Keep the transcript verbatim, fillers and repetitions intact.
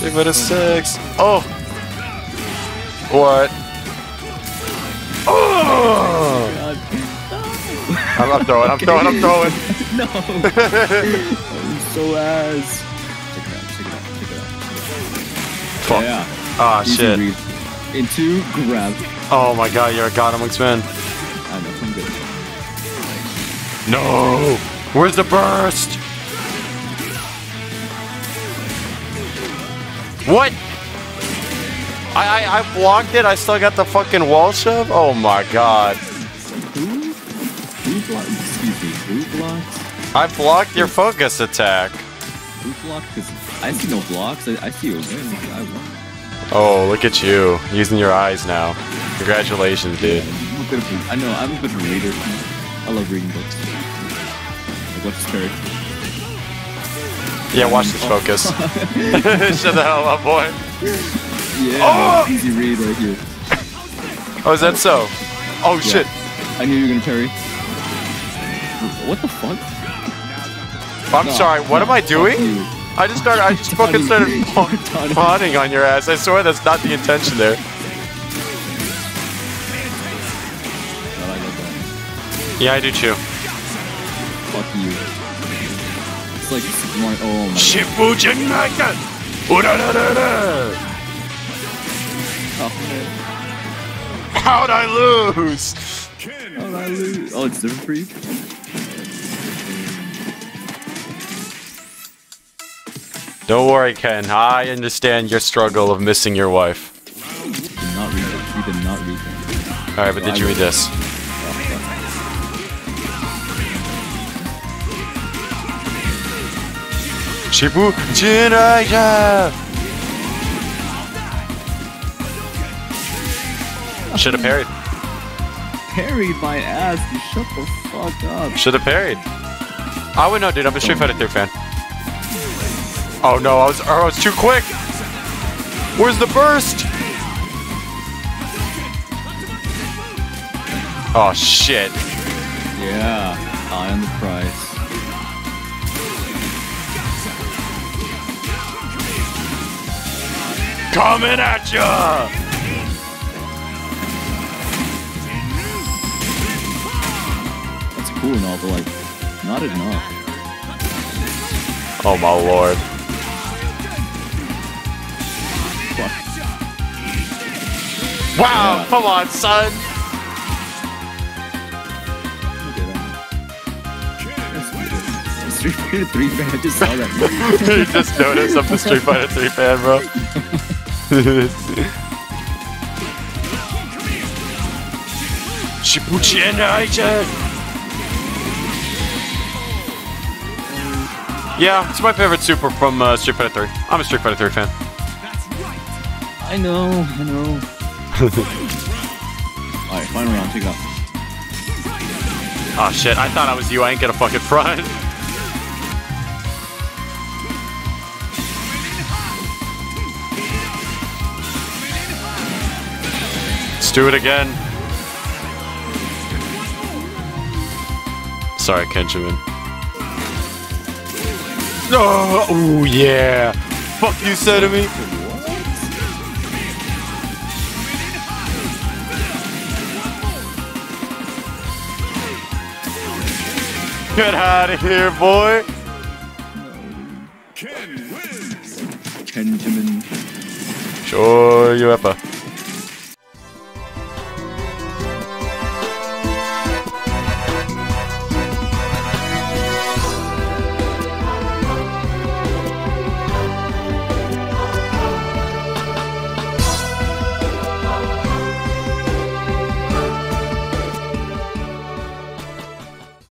Street Fighter six. Oh! What? Oh! Oh I'm, I'm throwing, I'm okay. throwing, I'm throwing. No! I'm so ass. Check it out, check it out, check it out. Fuck. Yeah. Ah, easy shit. Read. Into grab. Oh my god, you're a god amongst men. I know, I'm good. No! Where's the burst? What? I, I I blocked it. I still got the fucking wall shove. Oh my god. Who? Who blocked? Excuse me. Who blocked? I blocked your focus attack. Who blocked? Because I see no blocks. I, I see a win. I won. Oh, look at you using your eyes now. Congratulations, dude. I'm a bit of a, I know. I'm a bit of a reader. I love reading books. I love stories. Yeah, watch this focus. Shut the hell up, boy. Yeah, oh! Easy read right here. Oh, is that so? Oh, yeah. Shit. I knew you were going to parry. What the fuck? I'm no, sorry, what no, am I doing? I just started, I just fucking started pawning on your ass. I swear that's not the intention there. Yeah, I do too. Fuck you. Like, oh my Shippuchi god. Oh, how'd I lose? How'd I lose? Oh, it's different for you? Don't worry, Ken. I understand your struggle of missing your wife. You did not read it. You did not read it. Alright, but well, did I you read this? Fujinaga! Should have parried. Parried my ass, you shut the fuck up. Should have parried. I would know, dude, I'm a Street Fighter three fan. Oh no, I was, I was too quick! Where's the burst? Oh shit. Yeah, eye on the prize. Coming at ya! That's cool and all, but like, not enough. Oh my lord. Fuck. Wow, yeah. Come on, son! Street Fighter three fan, I just saw that. You just noticed I'm the Street Fighter three fan, bro. Shippuchi and Aichi. Yeah, it's my favorite super from uh, Street Fighter three. I'm a Street Fighter three fan. I know, I know. Alright, final round, take it up. Aw, oh, shit, I thought I was you. I ain't gonna fucking front. Let's do it again. Sorry, Kenchiman. No! Oh, yeah! Fuck you, Sertimi! Get out of here, boy! Ken wins! Kenchiman. Sure, you ever.